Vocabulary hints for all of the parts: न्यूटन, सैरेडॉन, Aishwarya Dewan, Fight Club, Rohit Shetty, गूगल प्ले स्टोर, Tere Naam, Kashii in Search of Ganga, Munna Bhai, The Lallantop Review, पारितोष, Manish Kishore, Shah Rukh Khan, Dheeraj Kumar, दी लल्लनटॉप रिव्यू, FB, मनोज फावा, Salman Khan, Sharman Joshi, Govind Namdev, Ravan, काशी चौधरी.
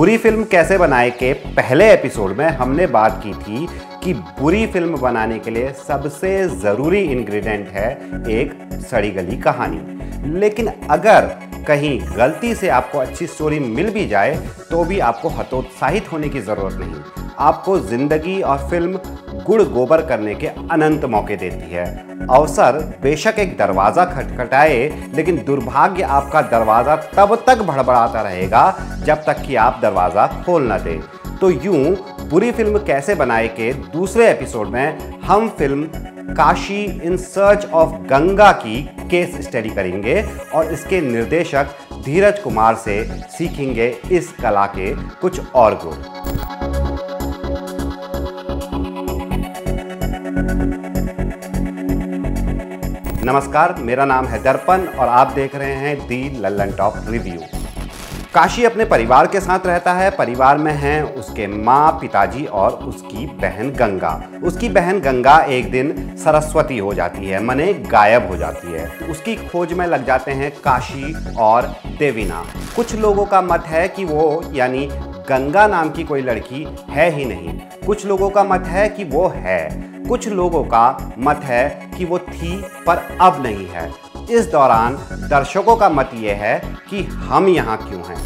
बुरी फिल्म कैसे बनाए के पहले एपिसोड में हमने बात की थी कि बुरी फिल्म बनाने के लिए सबसे ज़रूरी इंग्रेडिएंट है एक सड़ी गली कहानी। लेकिन अगर कहीं गलती से आपको अच्छी स्टोरी मिल भी जाए तो भी आपको हतोत्साहित होने की ज़रूरत नहीं। आपको ज़िंदगी और फिल्म गुड़ गोबर करने के अनंत मौके देती है। अवसर बेशक एक दरवाज़ा खटखटाए, लेकिन दुर्भाग्य आपका दरवाज़ा तब तक भड़बड़ाता रहेगा जब तक कि आप दरवाज़ा खोल ना दें। तो यूँ बुरी फिल्म कैसे बनाए के दूसरे एपिसोड में हम film Kashi in search of Ganga की केस स्टडी करेंगे और इसके निर्देशक धीरज कुमार से सीखेंगे इस कला के कुछ और गुण। नमस्कार, मेरा नाम है दर्पण और आप देख रहे हैं दी लल्लनटॉप रिव्यू। काशी अपने परिवार के साथ रहता है। परिवार में हैं उसके माँ, पिताजी और उसकी बहन गंगा। उसकी बहन गंगा एक दिन सरस्वती हो जाती है, माने गायब हो जाती है। उसकी खोज में लग जाते हैं काशी और देविना। कुछ लोगों का मत है कि वो यानी गंगा नाम की कोई लड़की है ही नहीं, कुछ लोगों का मत है कि वो है, कुछ लोगों का मत है कि वो थी पर अब नहीं है। इस दौरान दर्शकों का मत ये है कि हम यहाँ क्यों हैं।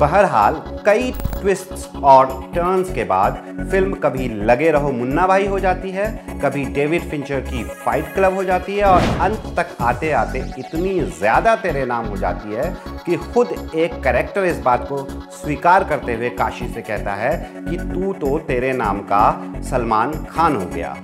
बहरहाल कई ट्विस्ट्स और टर्न्स के बाद फिल्म कभी लगे रहो मुन्ना भाई हो जाती है, कभी डेविड फिंचर की फाइट क्लब हो जाती है और अंत तक आते आते इतनी ज़्यादा तेरे नाम हो जाती है कि खुद एक कैरेक्टर इस बात को स्वीकार करते हुए काशी से कहता है कि तू तो तेरे नाम का सलमान खान हो गया।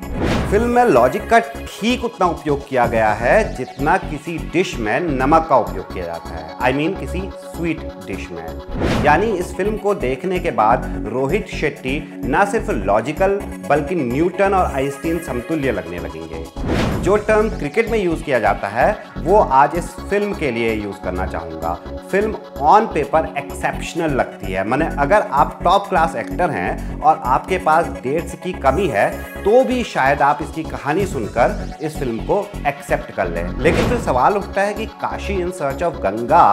फिल्म में लॉजिक का ठीक उतना उपयोग किया गया है जितना किसी डिश में नमक का उपयोग किया जाता है, I mean, किसी स्वीट डिश में। यानी इस फिल्म को देखने के बाद रोहित शेट्टी ना सिर्फ लॉजिकल बल्कि न्यूटन और आइंस्टीन समतुल्य लगने लगेंगे। जो टर्म क्रिकेट में यूज़ किया जाता है वो आज इस फिल्म के लिए यूज़ करना चाहूँगा। फिल्म ऑन पेपर एक्सेप्शनल लगती है, माने अगर आप टॉप क्लास एक्टर हैं और आपके पास डेट्स की कमी है तो भी शायद आप इसकी कहानी सुनकर इस फिल्म को एक्सेप्ट कर लें। लेकिन फिर सवाल उठता है कि Kashi in search of Ganga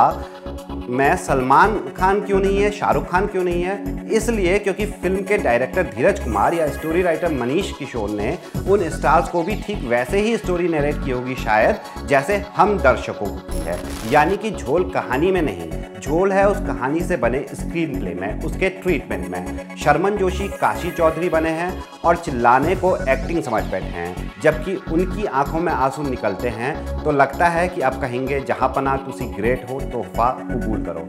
मैं सलमान खान क्यों नहीं है, शाहरुख खान क्यों नहीं है? इसलिए क्योंकि फिल्म के डायरेक्टर धीरज कुमार या स्टोरी राइटर मनीष किशोर ने उन स्टार्स को भी ठीक वैसे ही स्टोरी नरेट की होगी शायद जैसे हम दर्शकों को की है। यानी कि झोल कहानी में नहीं, झोल है उस कहानी से बने स्क्रीन प्ले में, उसके ट्रीटमेंट में। शर्मन जोशी काशी चौधरी बने हैं और चिल्लाने को एक्टिंग समझ बैठे हैं, जबकि उनकी आंखों में आंसू निकलते हैं तो लगता है कि आप कहेंगे जहाँ पना तुसी ग्रेट हो, तोहफा कबूल करो।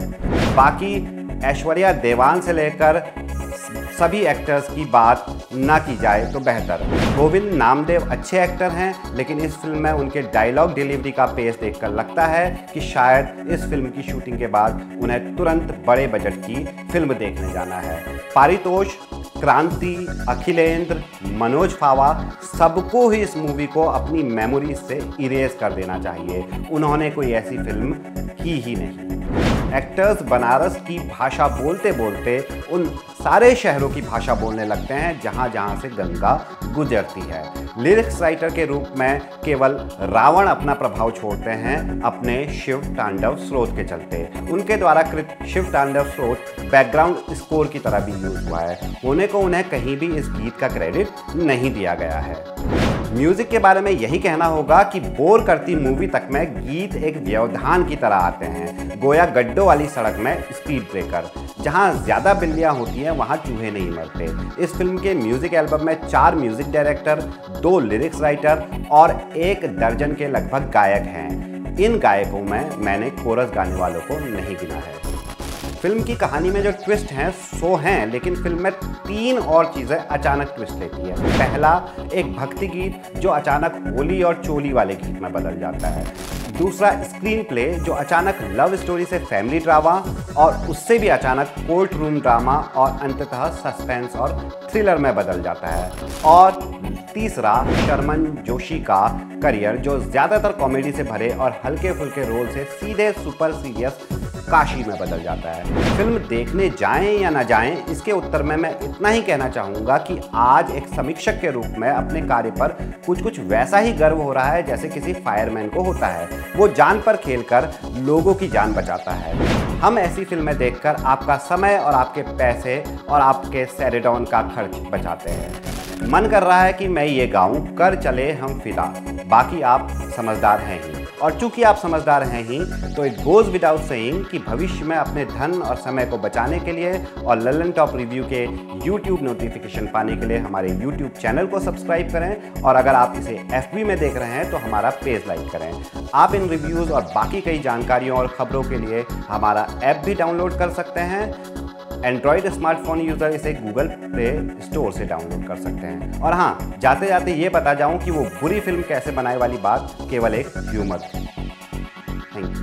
बाकी ऐश्वर्या देवान से लेकर सभी एक्टर्स की बात ना की जाए तो बेहतर। गोविंद नामदेव अच्छे एक्टर हैं लेकिन इस फिल्म में उनके डायलॉग डिलीवरी का पेस देखकर लगता है कि शायद इस फिल्म की शूटिंग के बाद उन्हें तुरंत बड़े बजट की फिल्म देखने जाना है। पारितोष, क्रांति, अखिलेंद्र, मनोज फावा सबको ही इस मूवी को अपनी मेमोरी से इरेज कर देना चाहिए। उन्होंने कोई ऐसी फिल्म की ही नहीं। एक्टर्स बनारस की भाषा बोलते बोलते उन सारे शहरों की भाषा बोलने लगते हैं जहाँ जहाँ से गंगा गुजरती है। लिरिक्स राइटर के रूप में केवल रावण अपना प्रभाव छोड़ते हैं अपने शिव तांडव स्रोत के चलते। उनके द्वारा कृत शिव तांडव स्रोत बैकग्राउंड स्कोर की तरह भी यूज हुआ है। उन्हें कहीं भी इस गीत का क्रेडिट नहीं दिया गया है। म्यूजिक के बारे में यही कहना होगा कि बोर करती मूवी तक में गीत एक व्यवधान की तरह आते हैं, गोया गड्ढों वाली सड़क में स्पीड ब्रेकर। जहाँ ज़्यादा बिल्लियाँ होती हैं वहाँ चूहे नहीं मरते। इस फिल्म के म्यूजिक एल्बम में 4 म्यूजिक डायरेक्टर, 2 लिरिक्स राइटर और 1 दर्जन के लगभग गायक हैं। इन गायकों में मैंने कोरस गाने वालों को नहीं गिना है। फिल्म की कहानी में जो ट्विस्ट हैं सो हैं, लेकिन फिल्म में 3 और चीज़ें अचानक ट्विस्ट लेती है। पहला, एक भक्ति गीत जो अचानक होली और चोली वाले गीत में बदल जाता है। दूसरा, स्क्रीन प्ले जो अचानक लव स्टोरी से फैमिली ड्रामा और उससे भी अचानक कोर्ट रूम ड्रामा और अंततः सस्पेंस और थ्रिलर में बदल जाता है। और तीसरा, शर्मन जोशी का करियर जो ज़्यादातर कॉमेडी से भरे और हल्के फुल्के रोल से सीधे सुपर सीरियस काशी में बदल जाता है। फिल्म देखने जाएं या ना जाएं, इसके उत्तर में मैं इतना ही कहना चाहूँगा कि आज एक समीक्षक के रूप में अपने कार्य पर कुछ वैसा ही गर्व हो रहा है जैसे किसी फायरमैन को होता है। वो जान पर खेलकर लोगों की जान बचाता है। हम ऐसी फिल्में देखकर आपका समय और आपके पैसे और आपके सैरेडॉन का खर्च बचाते हैं। मन कर रहा है कि मैं ये गाऊं, कर चले हम फिदा। बाकी आप समझदार हैं ही, और चूंकि आप समझदार हैं ही तो इट गोज़ विदाउट सेइंग कि भविष्य में अपने धन और समय को बचाने के लिए और ललन टॉप रिव्यू के यूट्यूब नोटिफिकेशन पाने के लिए हमारे यूट्यूब चैनल को सब्सक्राइब करें, और अगर आप इसे FB में देख रहे हैं तो हमारा पेज लाइक करें। आप इन रिव्यूज़ और बाकी कई जानकारियों और ख़बरों के लिए हमारा ऐप भी डाउनलोड कर सकते हैं। एंड्रॉयड स्मार्टफोन यूज़र इसे गूगल प्ले स्टोर से डाउनलोड कर सकते हैं। और हाँ, जाते जाते ये बता जाऊं कि वो बुरी फिल्म कैसे बनाए वाली बात केवल एक ह्यूमर थी। Thank you.